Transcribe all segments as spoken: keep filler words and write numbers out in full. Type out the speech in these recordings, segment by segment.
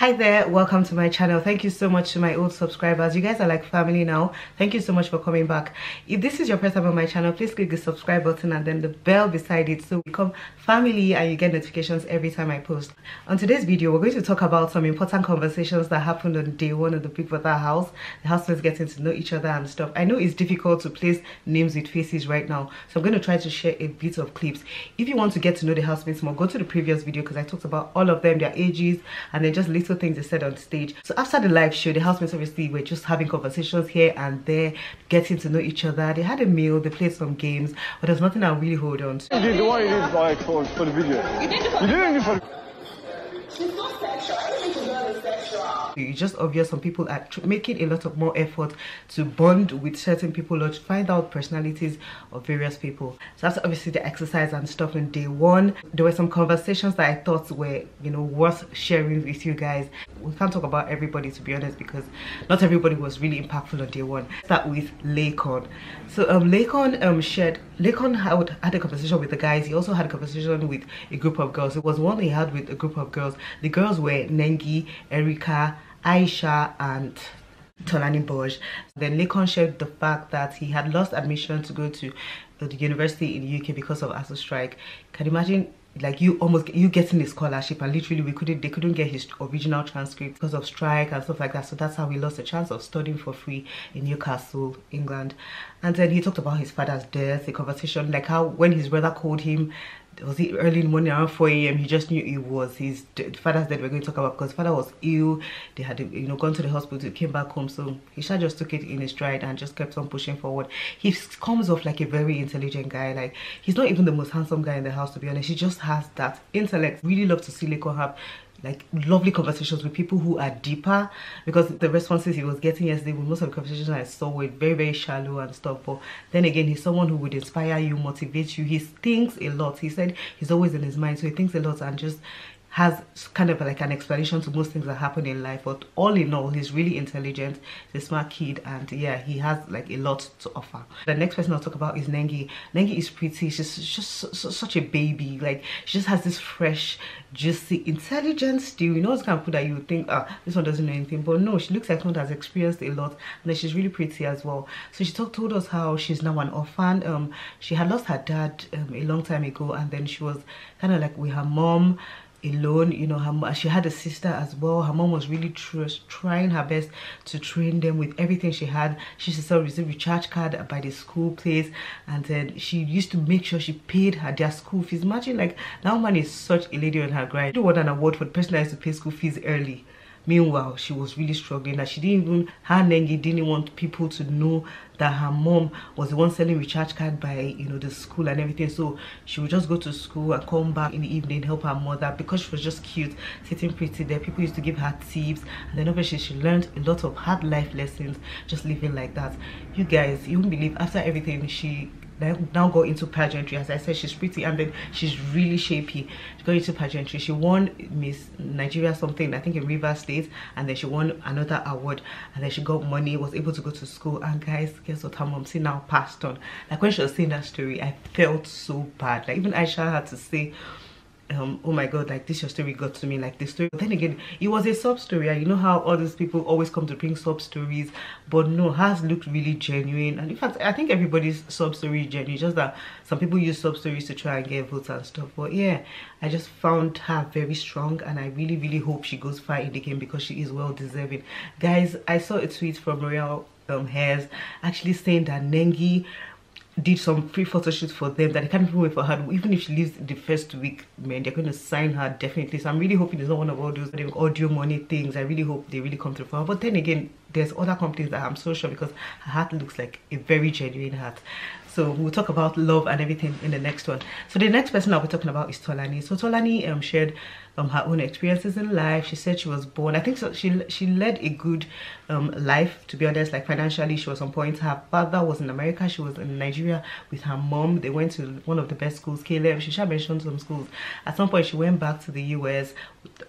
Hi there, welcome to my channel. Thank you so much to my old subscribers. You guys are like family now. Thank you so much for coming back. If this is your first time on my channel, please click the subscribe button and then the bell beside it so we become family and you get notifications every time I post. On today's video, we're going to talk about some important conversations that happened on day one of the Big Brother house. The housemates getting to know each other and stuff. I know it's difficult to place names with faces right now, so I'm going to try to share a bit of clips. If you want to get to know the housemates more, go to the previous video because I talked about all of them, their ages, and then just little things they said on stage. So after the live show, the housemates obviously were just having conversations here and there, getting to know each other. They had a meal, they played some games, but there's nothing I'll really hold on to. You did the one you did like, for, for the video. You did the one. You didn't do for the... It's not sexual. I don't think it's really sexual. It's just obvious some people are making a lot of more effort to bond with certain people or to find out personalities of various people. So that's obviously the exercise and stuff on day one. There were some conversations that I thought were, you know, worth sharing with you guys. We can't talk about everybody, to be honest, because not everybody was really impactful on day one. Start with Laycon. So um, Laycon um, shared. Laycon had, had a conversation with the guys. He also had a conversation with a group of girls. It was one he had with a group of girls. The girls were Nengi, Erica, Aisha, and Tolanibaj. Then Laycon shared the fact that he had lost admission to go to the university in the U K because of A S O Strike. Can you imagine? Like you almost you getting a scholarship and literally we couldn't they couldn't get his original transcript because of strike and stuff like that. So that's how we lost the chance of studying for free in Newcastle, England. And then he talked about his father's death, a conversation like how when his brother called him, was it early in the morning around four A M he just knew it was his father's death we're going to talk about because father was ill. They had, you know, gone to the hospital, came back home, so he just took it in his stride and just kept on pushing forward. He comes off like a very intelligent guy. Like he's not even the most handsome guy in the house, to be honest. He just has that intellect. Really love to see Laycon have like lovely conversations with people who are deeper, because the responses he was getting yesterday with most of the conversations I saw were very very shallow and stuff. But then again, he's someone who would inspire you, motivate you. He thinks a lot. He said he's always in his mind, so he thinks a lot and just has kind of like an explanation to most things that happen in life. But all in all, he's really intelligent, he's a smart kid, and yeah, he has like a lot to offer. The next person I'll talk about is Nengi. Nengi is pretty, she's just so, so, such a baby. Like she just has this fresh, juicy intelligence still, you know, it's kind of cool that you would think, ah, this one doesn't know anything, but no, she looks like someone that's experienced a lot, and then she's really pretty as well. So she talk, told us how she's now an orphan. Um, she had lost her dad um, a long time ago, and then she was kind of like with her mom alone, you know. Her, she had a sister as well. Her mom was really tr trying her best to train them with everything she had. She herself received a charge card by the school place, and then she used to make sure she paid her their school fees. Imagine, like, that woman is such a lady on her grind. She won an award for the person that has to pay school fees early. Meanwhile, she was really struggling. That she didn't even, her Nengi didn't want people to know that her mom was the one selling recharge card by, you know, the school and everything. So she would just go to school and come back in the evening, help her mother, because she was just cute, sitting pretty there. People used to give her tips, and then obviously she learned a lot of hard life lessons just living like that. You guys, you wouldn't believe, after everything, she now go into pageantry. As I said, she's pretty and then she's really shapy. She got into pageantry. She won Miss Nigeria something, I think, in River State, and then she won another award, and then she got money, was able to go to school. And guys, guess what her mom see now passed on. Like when she was saying that story, I felt so bad. Like even Aisha had to say, Um, oh my god, like this your story got to me, like this story. But then again, it was a sub story, and you know how all these people always come to bring sub stories, but no, hers looked really genuine. And in fact, I think everybody's sub story is genuine, just that some people use sub stories to try and get votes and stuff. But yeah, I just found her very strong, and I really really hope she goes far in the game because she is well deserving. Guys, I saw a tweet from Royal um, Hairs actually saying that Nengi did some free photo shoots for them, that I can't even wait for her. Even if she leaves the first week, man, they're going to sign her definitely. So I'm really hoping it's not one of all those audio money things. I really hope they really come through for her. But then again, there's other companies that I'm so sure, because her heart looks like a very genuine heart. So we'll talk about love and everything in the next one. So the next person I'll be talking about is Tolani. So Tolani um, shared um, her own experiences in life. She said she was born, I think so, she she led a good um, life, to be honest. Like financially, she was on point. Her father was in America. She was in Nigeria with her mom. They went to one of the best schools, Caleb. She mentioned some schools. At some point, she went back to the U S,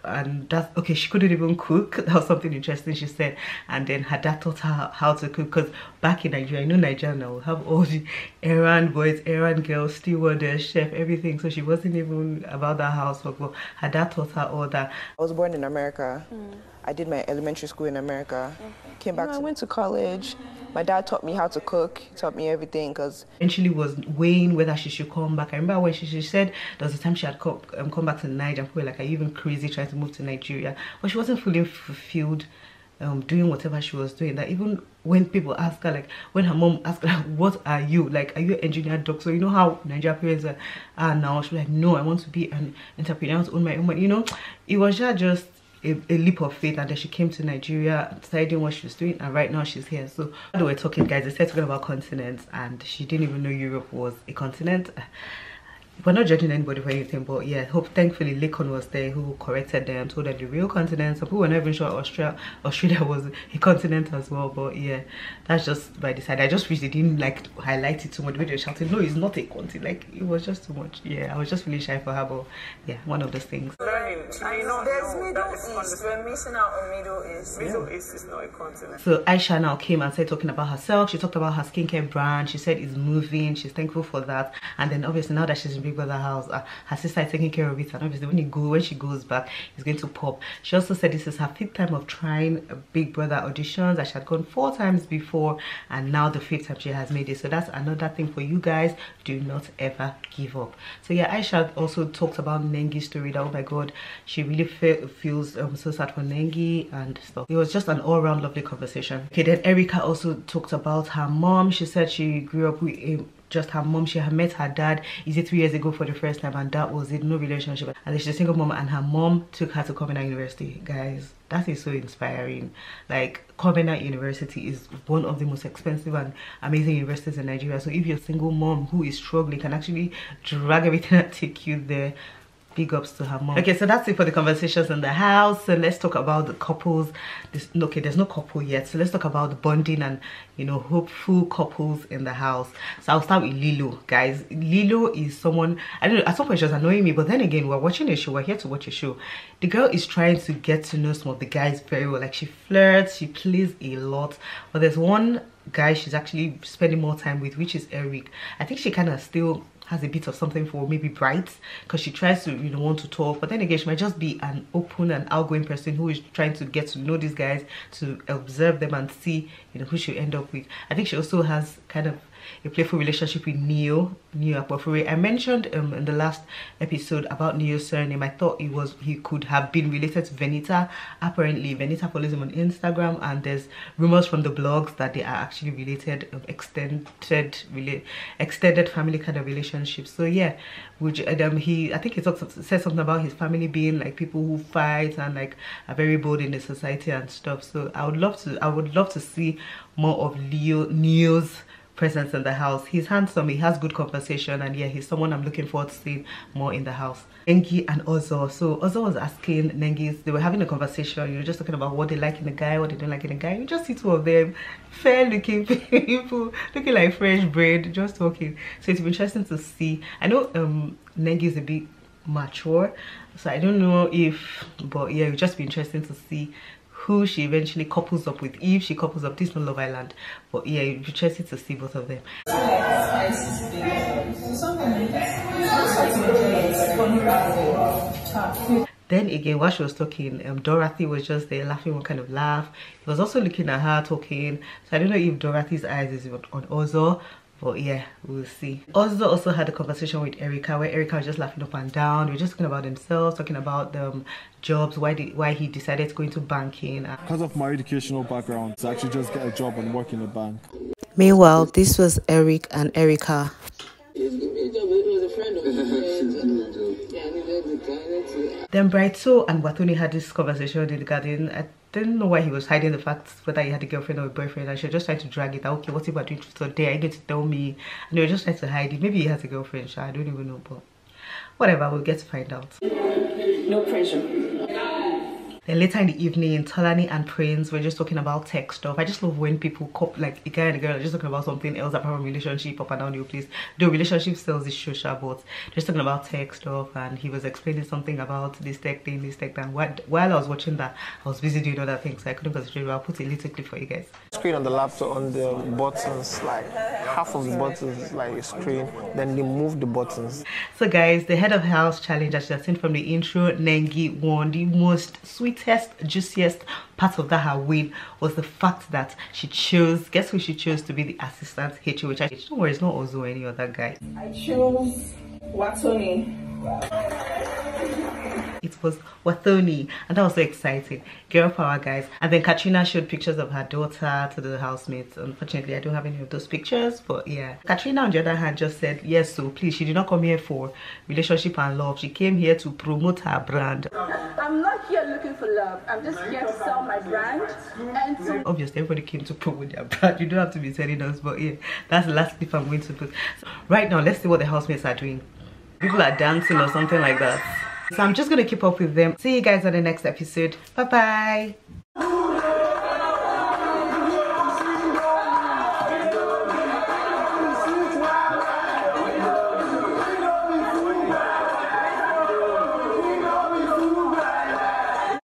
and that's okay. She couldn't even cook. That was something interesting she said. And then her dad taught her how to cook, because back in Nigeria, you know, Nigeria now have all the errand boys, errand girls, stewardess, chef, everything. So she wasn't even about that housework, but her dad taught of her order. I was born in America. Mm. I did my elementary school in America. Mm-hmm. Came back. You know, to I went to college. My dad taught me how to cook. He taught me everything because... Eventually was weighing whether she should come back. I remember when she, she said there was a time she had come, um, come back to Nigeria. People were like, are you even crazy trying to move to Nigeria? But she wasn't feeling fulfilled um, doing whatever she was doing. That even when people ask her, like, when her mom asked her, what are you? Like, are you an engineer, doctor? You know how Nigerian parents are, are now. She was like, no, I want to be an entrepreneur. I want to own my own money. You know, it was just... A, a leap of faith, and then she came to Nigeria, deciding what she was doing, and right now she's here. So while we're talking, guys, I started talking about continents, and she didn't even know Europe was a continent. We're not judging anybody for anything, but yeah, hope thankfully Laycon was there, who corrected them, told them the real continent. Some people were not even sure Australia Australia was a continent as well, but yeah, that's just by the side. I just wish they didn't like highlight it too much. When they shouted, no, it's not a continent. Like, it was just too much. Yeah, I was just really shy for her, but yeah, one of those things. I know there's Middle East. We're missing out on Middle East. Middle yeah. East is not a continent. So Aisha now came and said, talking about herself, she talked about her skincare brand. She said it's moving. She's thankful for that. And then obviously now that she's in Big Brother house, uh, her sister is taking care of it. And obviously when you go, when she goes back, it's going to pop. She also said this is her fifth time of trying Big Brother auditions. Aisha had gone four times before, and now the fifth time she has made it. So that's another thing for you guys. Do not ever give up. So yeah, Aisha also talked about Nengi's story. That, oh my God, she really fe feels um, so sad for Nengi and stuff. It was just an all-round lovely conversation. Okay, then Erica also talked about her mom. She said she grew up with a just her mom. She had met her dad easy three years ago for the first time, and that was it. No relationship. And she's a single mom, and her mom took her to Covenant University. Guys, that is so inspiring. Like, Covenant University is one of the most expensive and amazing universities in Nigeria. So if you're a single mom who is struggling, can actually drag everything and take you there. Big ups to her mom. Okay, so that's it for the conversations in the house. So let's talk about the couples. This, okay, there's no couple yet. So let's talk about the bonding and, you know, hopeful couples in the house. So I'll start with Lilo, guys. Lilo is someone, I don't know, at some point she was annoying me, but then again, we're watching a show. We're here to watch a show. The girl is trying to get to know some of the guys very well. Like, she flirts, she plays a lot. But there's one guy she's actually spending more time with, which is Eric. I think she kind of still has a bit of something for maybe Bright, because she tries to, you know, want to talk, but then again she might just be an open and outgoing person who is trying to get to know these guys, to observe them and see, you know, who she'll end up with. I think she also has kind of a playful relationship with Neo, Neo Apofure. I mentioned um, in the last episode about Neo's surname. I thought it was he could have been related to Venita. Apparently, Venita follows him on Instagram, and there's rumors from the blogs that they are actually related, um, extended, rela extended family kind of relationship. So yeah, which um, he I think he talks said something about his family being like people who fight and like are very bold in the society and stuff. So I would love to I would love to see more of Leo Neo's presence in the house. He's handsome, he has good conversation, and yeah, he's someone I'm looking forward to seeing more in the house. Nengi and Ozo. So Ozo was asking Nengi's, they were having a conversation, you know, just talking about what they like in a guy, what they don't like in a guy. You just see two of them, fair looking people, looking like fresh bread, just talking. So it's interesting to see. I know um Nengi is a bit mature, so I don't know if, but yeah, it would just be interesting to see who she eventually couples up with. Eve, she couples up. This is not Love Island, but yeah, it's interesting to see both of them. Then again, while she was talking, um, Dorothy was just there laughing, one kind of laugh. He was also looking at her talking, so I don't know if Dorothy's eyes is on Ozo, but yeah, we'll see. Ozo also had a conversation with Erica, where Erica was just laughing up and down. They were just talking about themselves, talking about um, jobs, why did, why he decided to go into banking. Because of my educational background, to actually just get a job and work in a bank. Meanwhile, this was Eric and Erica. Then Brighto and Wathoni had this conversation in the garden. I didn't know why he was hiding the fact whether he had a girlfriend or a boyfriend, and she was just trying to drag it out. Okay, what if I do it today? Are you going to tell me? And they were just trying to hide it. Maybe he has a girlfriend, so I don't even know, but whatever, we'll get to find out. No pressure. Then later in the evening, Tolani and Prince were just talking about tech stuff. I just love when people cop, like a guy and a girl are just talking about something else apart from relationship up and down your place. The relationship sells this show, but just talking about tech stuff, and he was explaining something about this tech thing, this tech thing. While I was watching that, I was busy doing other things, so I couldn't concentrate. I'll put a little clip for you guys. Screen on the laptop, on the buttons, like half of the buttons, like a screen, then they move the buttons. So guys, the head of house challenge, as you have seen from the intro, Nengi won. The most sweetest, juiciest part of that her win was the fact that she chose, guess who she chose to be the assistant H O H? Don't worry, it's not Ozo or any other guy. I chose Wathoni. It was Wathoni, and that was so exciting. Girl power, guys. And then Katrina showed pictures of her daughter to the housemates. Unfortunately, I don't have any of those pictures, but yeah. Katrina, on the other hand, just said, yes, so please, she did not come here for relationship and love. She came here to promote her brand. I'm not here looking for love. I'm just here to sell my brand. And to obviously, everybody came to promote their brand. You don't have to be telling us, but yeah, that's the last clip I'm going to put. So right now, let's see what the housemates are doing. People are dancing or something like that. So I'm just going to keep up with them. See you guys on the next episode. Bye-bye.